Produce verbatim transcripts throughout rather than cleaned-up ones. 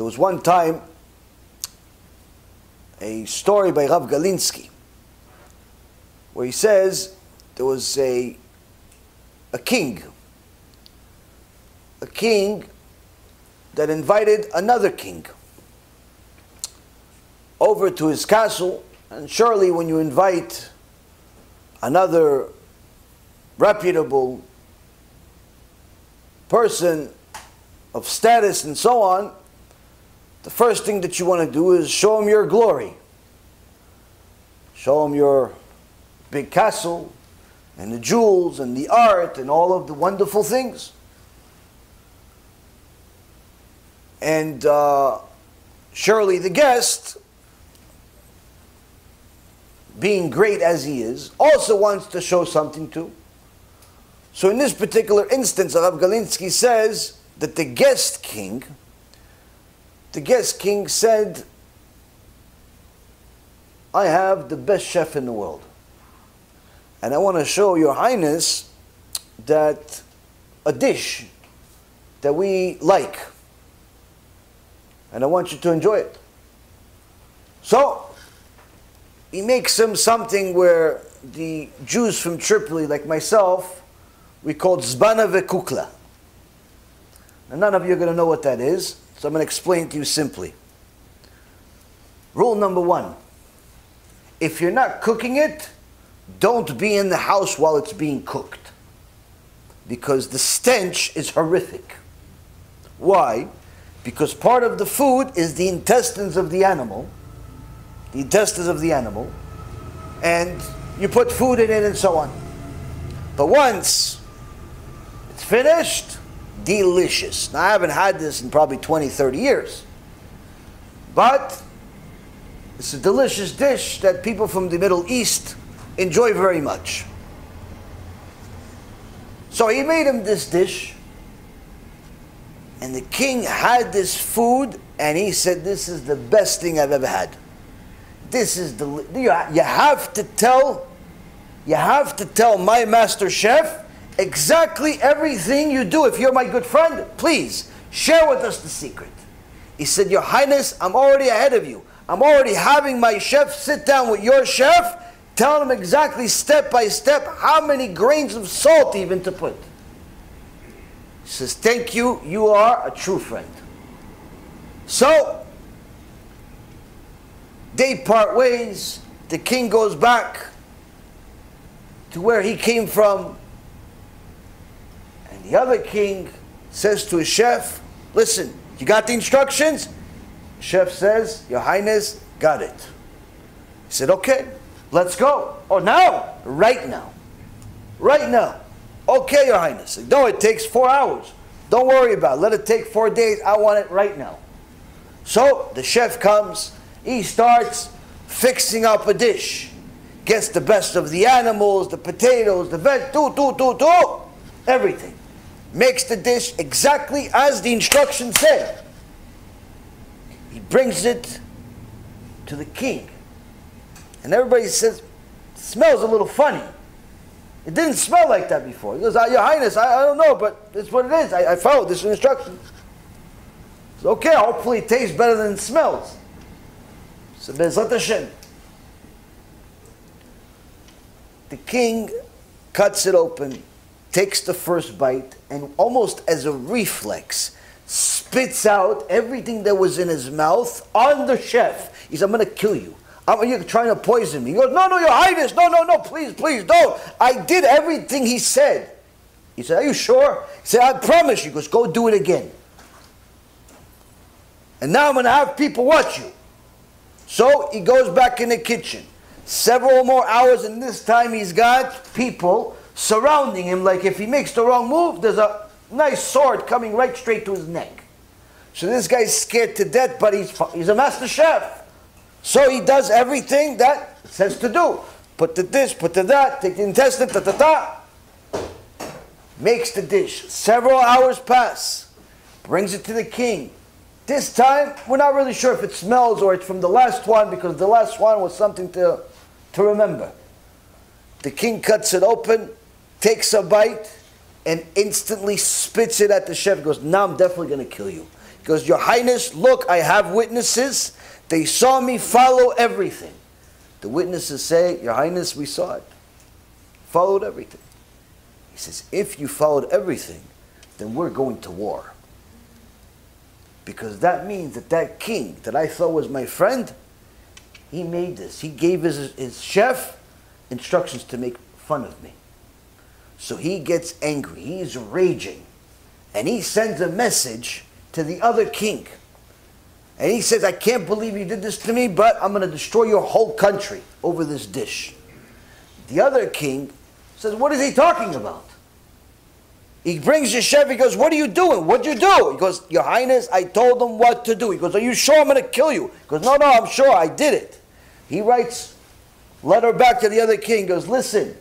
There was one time a story by Rav Galinsky where he says there was a a king, a king that invited another king over to his castle, and surely when you invite another reputable person of status and so on, the first thing that you want to do is show him your glory. Show him your big castle and the jewels and the art and all of the wonderful things. And uh, surely the guest, being great as he is, also wants to show something too. So in this particular instance, Rav Galinsky says that the guest king, the guest king said, I have the best chef in the world, and I want to show your highness that a dish that we like, and I want you to enjoy it. So he makes him something where the Jews from Tripoli, like myself, we call Zbana ve Kukla. And none of you are going to know what that is, so I'm going to explain to you simply. Rule number one, if you're not cooking it, don't be in the house while it's being cooked, because the stench is horrific. Why? Because part of the food is the intestines of the animal, the intestines of the animal, and you put food in it and so on. But once it's finished, delicious. Now, I haven't had this in probably twenty, thirty years, but it's a delicious dish that people from the Middle East enjoy very much. So he made him this dish, and the king had this food, and he said, this is the best thing I've ever had. This is the, you have to tell, you have to tell my master chef exactly everything you do. If you're my good friend, please share with us the secret. He said, Your Highness, I'm already ahead of you. I'm already having my chef sit down with your chef, tell him exactly step by step how many grains of salt even to put. He says, thank you, you are a true friend. So they part ways. The king goes back to where he came from. And the other king says to his chef, listen, you got the instructions? The chef says, Your Highness, got it. He said, okay, let's go. Oh, now, right now, right now. Okay, Your Highness. No, it takes four hours. Don't worry about it. Let it take four days. I want it right now. So the chef comes. He starts fixing up a dish. Gets the best of the animals, the potatoes, the veg, do, do, do, do, everything. Makes the dish exactly as the instructions said. He brings it to the king. And everybody says, smells a little funny. It didn't smell like that before. He goes, Your Highness, I, I don't know, but it's what it is. I, I followed this instruction. It's okay, hopefully it tastes better than it smells. So BeEzrat Hashem. The king cuts it open, takes the first bite, and almost as a reflex, spits out everything that was in his mouth on the chef. He says, I'm going to kill you. I'm, you're trying to poison me. He goes, no, no, Your Highness, no, no, no, please, please, don't. I did everything he said. He said, are you sure? He said, I promise you. He goes, go do it again. And now I'm going to have people watch you. So he goes back in the kitchen. Several more hours, and this time he's got people surrounding him. Like if he makes the wrong move, there's a nice sword coming right straight to his neck. So this guy's scared to death, but he's, he's a master chef. So he does everything that it says to do. Put the this, put the that, take the intestine, ta-ta-ta. Makes the dish. Several hours pass. Brings it to the king. This time, we're not really sure if it smells or it's from the last one, because the last one was something to, to remember. The king cuts it open, takes a bite, and instantly spits it at the chef. He goes, now I'm definitely going to kill you. Because, Your Highness, look, I have witnesses. They saw me follow everything. The witnesses say, Your Highness, we saw it. Followed everything. He says, if you followed everything, then we're going to war. Because that means that that king that I thought was my friend, he made this. He gave his, his chef instructions to make fun of me. So he gets angry. He is raging. And he sends a message to the other king. And he says, I can't believe you did this to me, but I'm going to destroy your whole country over this dish. The other king says, what is he talking about? He brings the chef. He goes, what are you doing? What'd you do? He goes, Your Highness, I told him what to do. He goes, are you sure I'm going to kill you? He goes, no, no, I'm sure I did it. He writes a letter back to the other king. He goes, listen,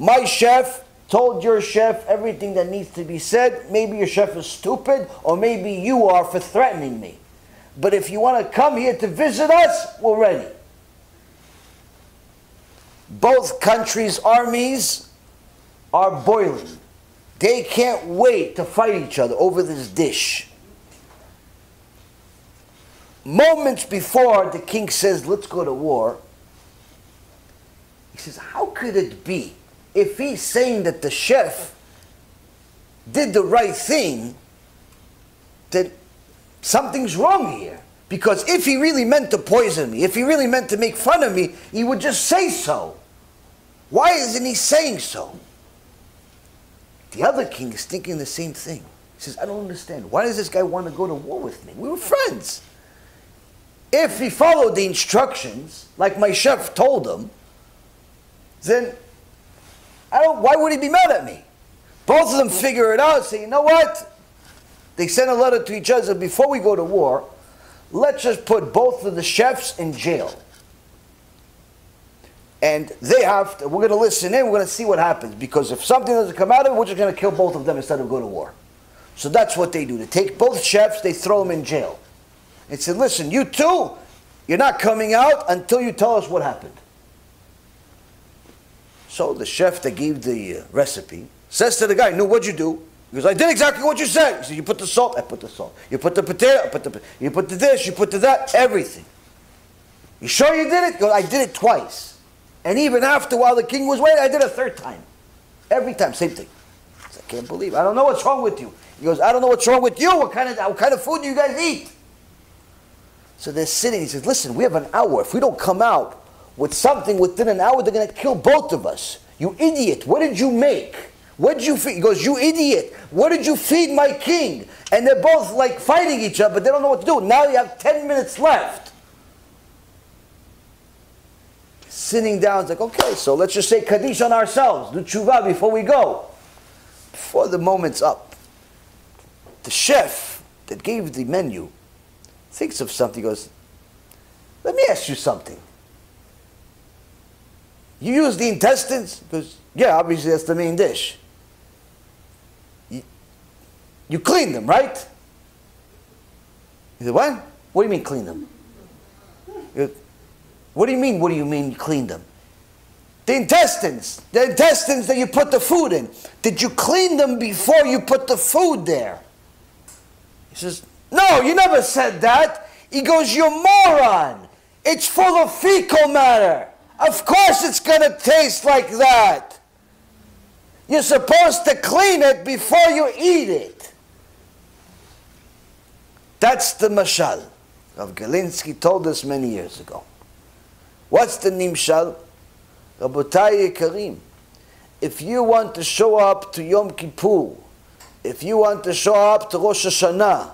my chef told your chef everything that needs to be said. Maybe your chef is stupid, or maybe you are for threatening me. But if you want to come here to visit us, we're ready. Both countries' armies are boiling. They can't wait to fight each other over this dish. Moments before the king says, let's go to war, he says, how could it be? If he's saying that the chef did the right thing, then something's wrong here. Because if he really meant to poison me, if he really meant to make fun of me, he would just say so. Why isn't he saying so? The other king is thinking the same thing. He says, I don't understand. Why does this guy want to go to war with me? We were friends. If he followed the instructions, like my chef told him, then I don't, why would he be mad at me? Both of them figure it out and say, you know what? They send a letter to each other. Before we go to war, let's just put both of the chefs in jail. And they have to, we're going to listen in, we're going to see what happens. Because if something doesn't come out of it, we're just going to kill both of them instead of go to war. So that's what they do. They take both chefs, they throw them in jail. And say, listen, you two, you're not coming out until you tell us what happened. So the chef that gave the recipe says to the guy, no, what'd you do? He goes, I did exactly what you said. He said, you put the salt, I put the salt. You put the potato, I put the potato. You put the dish, you put the that, everything. You sure you did it? He goes, I did it twice. And even after, while the king was waiting, I did it a third time. Every time, same thing. He said, I can't believe it. I don't know what's wrong with you. He goes, I don't know what's wrong with you. What kind of, what kind of food do you guys eat? So they're sitting. He says, listen, we have an hour. If we don't come out with something within an hour, they're going to kill both of us. You idiot, what did you make? What did you feed? He goes, you idiot, what did you feed my king? And they're both like fighting each other, but they don't know what to do. Now you have ten minutes left. Sitting down, it's like, okay, so let's just say Kaddish on ourselves, do teshuva before we go. Before the moment's up, the chef that gave the menu thinks of something, goes, let me ask you something. You use the intestines? Because, yeah, obviously that's the main dish. You, you clean them, right? He said, what? What do you mean clean them? What do you mean, what do you mean clean them? The intestines, the intestines that you put the food in. Did you clean them before you put the food there? He says, no, you never said that. He goes, you moron. It's full of fecal matter. Of course it's going to taste like that. You're supposed to clean it before you eat it. That's the mashal. Rav Galinsky told us many years ago. What's the nimshal? Rabotai Karim. If you want to show up to Yom Kippur, if you want to show up to Rosh Hashanah,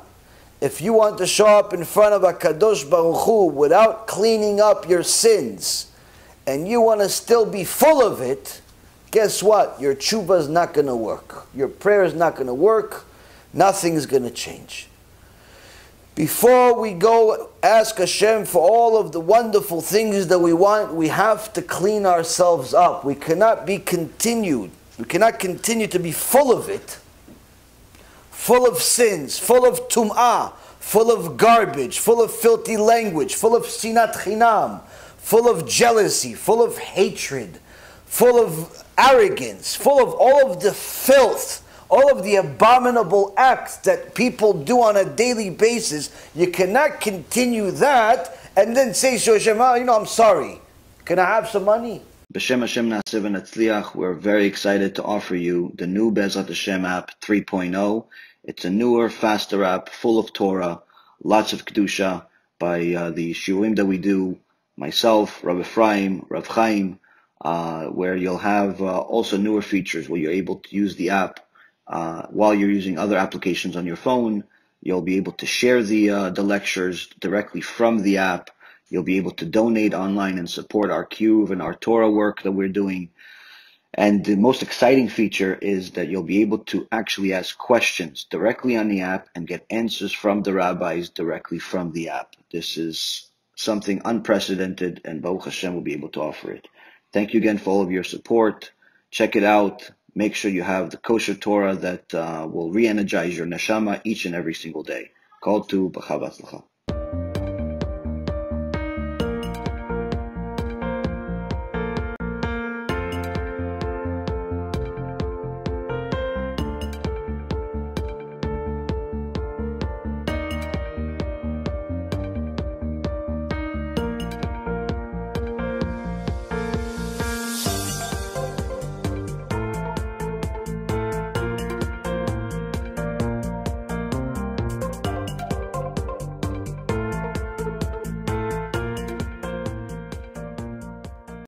if you want to show up in front of HaKadosh Baruch Hu without cleaning up your sins, and you want to still be full of it, guess what? Your teshuva is not going to work. Your prayer is not going to work. Nothing is going to change. Before we go ask Hashem for all of the wonderful things that we want, we have to clean ourselves up. We cannot be continued. We cannot continue to be full of it, full of sins, full of tum'ah, full of garbage, full of filthy language, full of sinat chinam, full of jealousy, full of hatred, full of arrogance, full of all of the filth, all of the abominable acts that people do on a daily basis, you cannot continue that and then say, so Hashem, oh, you know, I'm sorry. Can I have some money? B'Shem Hashem Na'aseh V'Natzliach, we're very excited to offer you the new BeEzrat Hashem app three point oh. It's a newer, faster app, full of Torah, lots of Kedusha, by uh, the shiurim that we do, myself, Rav Ephraim, Rav Chaim, uh, where you'll have uh, also newer features where you're able to use the app uh, while you're using other applications on your phone. You'll be able to share the, uh, the lectures directly from the app. You'll be able to donate online and support our Kiruv and our Torah work that we're doing. And the most exciting feature is that you'll be able to actually ask questions directly on the app and get answers from the rabbis directly from the app. This is something unprecedented, and Baruch Hashem will be able to offer it. Thank you again for all of your support. Check it out. Make sure you have the kosher Torah that uh, will re-energize your neshama each and every single day. Call to B'chavas L'cha.